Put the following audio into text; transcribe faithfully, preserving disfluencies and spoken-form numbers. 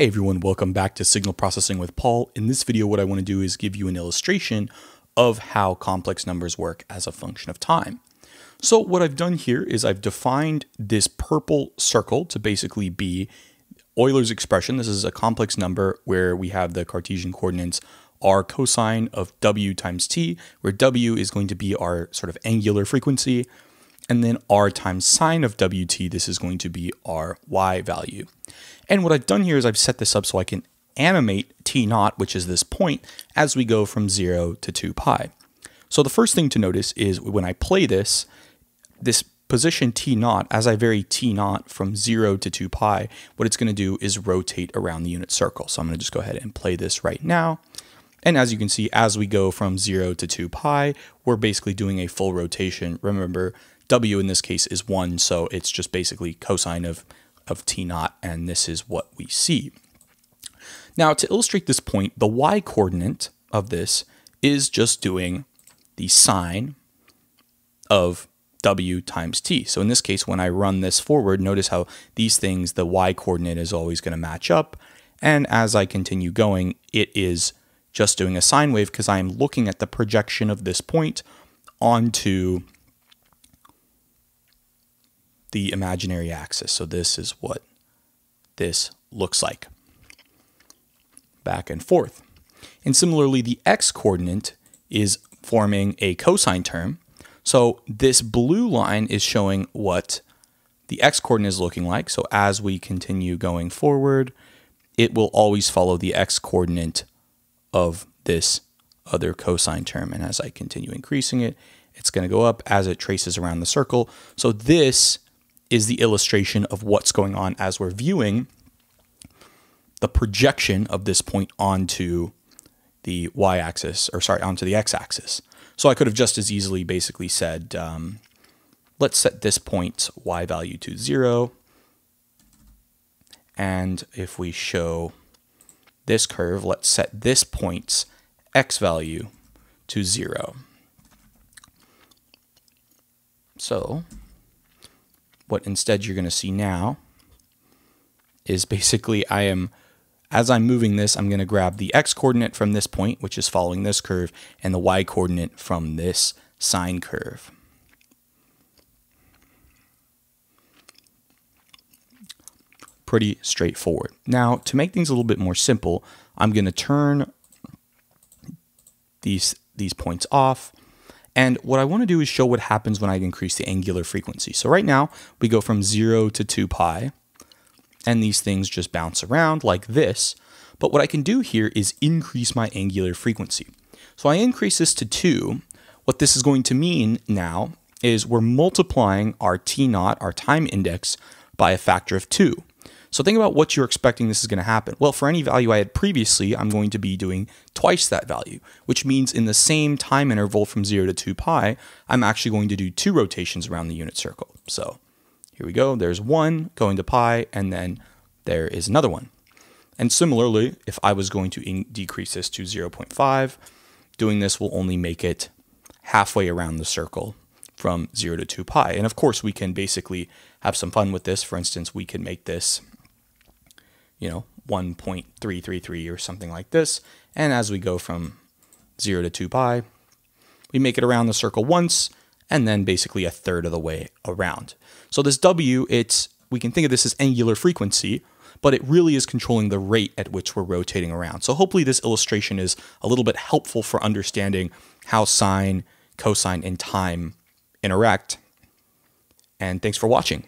Hey everyone, welcome back to Signal Processing with Paul. In this video, what I want to do is give you an illustration of how complex numbers work as a function of time. So what I've done here is I've defined this purple circle to basically be Euler's expression. This is a complex number where we have the Cartesian coordinates r cosine of w times t, where w is going to be our sort of angular frequency, and then r times sine of wt, this is going to be our y value. And what I've done here is I've set this up so I can animate t naught, which is this point, as we go from zero to two pi. So the first thing to notice is when I play this, this position t naught, as I vary t naught from zero to two pi, what it's gonna do is rotate around the unit circle. So I'm gonna just go ahead and play this right now. And as you can see, as we go from zero to two pi, we're basically doing a full rotation. Remember, w in this case is one, so it's just basically cosine of, of t naught, and this is what we see. Now, to illustrate this point, the y-coordinate of this is just doing the sine of w times t. So in this case, when I run this forward, notice how these things, the y-coordinate is always going to match up, and as I continue going, it is just doing a sine wave because I am looking at the projection of this point onto the imaginary axis. So this is what this looks like, back and forth. And similarly, the x-coordinate is forming a cosine term. So this blue line is showing what the x-coordinate is looking like. So as we continue going forward, it will always follow the x-coordinate of this other cosine term. And as I continue increasing it, it's going to go up as it traces around the circle. So this is the illustration of what's going on as we're viewing the projection of this point onto the y-axis, or sorry, onto the x-axis. So I could have just as easily basically said, um, let's set this point's y value to zero. And if we show this curve, let's set this point's x value to zero. So what instead you're going to see now is basically I am, as I'm moving this, I'm going to grab the x-coordinate from this point, which is following this curve, and the y-coordinate from this sine curve. Pretty straightforward. Now, to make things a little bit more simple, I'm going to turn these, these points off. And what I want to do is show what happens when I increase the angular frequency. So right now, we go from zero to two pi, and these things just bounce around like this. But what I can do here is increase my angular frequency. So I increase this to two. What this is going to mean now is we're multiplying our t naught, our time index, by a factor of two. So think about what you're expecting this is going to happen. Well, for any value I had previously, I'm going to be doing twice that value, which means in the same time interval from zero to two pi, I'm actually going to do two rotations around the unit circle. So here we go. There's one going to pi, and then there is another one. And similarly, if I was going to decrease this to zero point five, doing this will only make it halfway around the circle from zero to two pi. And of course, we can basically have some fun with this. For instance, we can make this, you know, one point three three three or something like this. And as we go from zero to two pi, we make it around the circle once, and then basically a third of the way around. So this W, it's, we can think of this as angular frequency, but it really is controlling the rate at which we're rotating around. So hopefully this illustration is a little bit helpful for understanding how sine, cosine, and time interact. And thanks for watching.